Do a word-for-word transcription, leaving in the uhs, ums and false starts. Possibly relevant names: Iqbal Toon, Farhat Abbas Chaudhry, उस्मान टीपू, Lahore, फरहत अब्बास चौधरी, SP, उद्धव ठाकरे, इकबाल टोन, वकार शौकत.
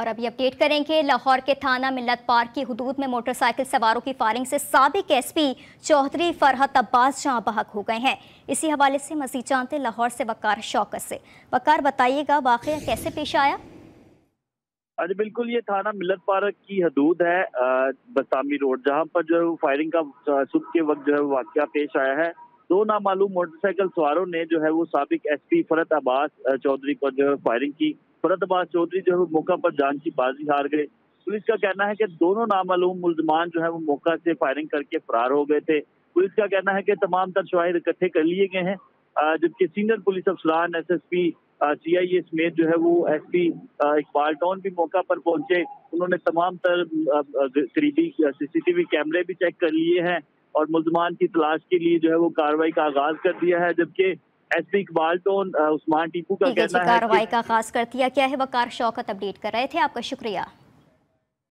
और अभी अपडेट करेंगे लाहौर के थाना मिल्लत पार्क की हुदूद में मोटरसाइकिल सवारों की फायरिंग से साबिक एसपी चौधरी फरहत अब्बास जहां बहक हो गए हैं। इसी हवाले से मजीद जानते लाहौर से वकार शौकत से। वकार, बताइएगा वाकया कैसे पेश आया? आज बिल्कुल ये थाना मिल्लत पार्क की हदूद है बसामी रोड, जहां पर जो है फायरिंग का सुबह के वक्त जो है वाकया पेश आया है। दो नामालूम मोटरसाइकिल सवारों ने जो है वो साबिक एसपी फरहत अब्बास चौधरी पर जो है फायरिंग की। फरहत अब्बास चौधरी जो है मौका पर जान की बाजी हार गए। पुलिस का कहना है कि दोनों नामालूम मुल्जमान जो है वो मौका से फायरिंग करके फरार हो गए थे। पुलिस का कहना है कि तमाम तर शवाहिद इकट्ठे कर लिए गए हैं, जबकि सीनियर पुलिस अफसरान S S P C I S में जो है वो एस पी इकबाल टोन भी मौका पर पहुंचे। उन्होंने तमाम तर करीबी सीसीटीवी कैमरे भी चेक कर लिए हैं और मुल्जमान की तलाश के लिए जो है वो कार्रवाई का आगाज कर दिया है, जबकि एसपी इकबाल टोन उस्मान टीपू का कहना है कार्रवाई का आगाज कर दिया क्या है। वकार शौकत अपडेट कर रहे थे, आपका शुक्रिया।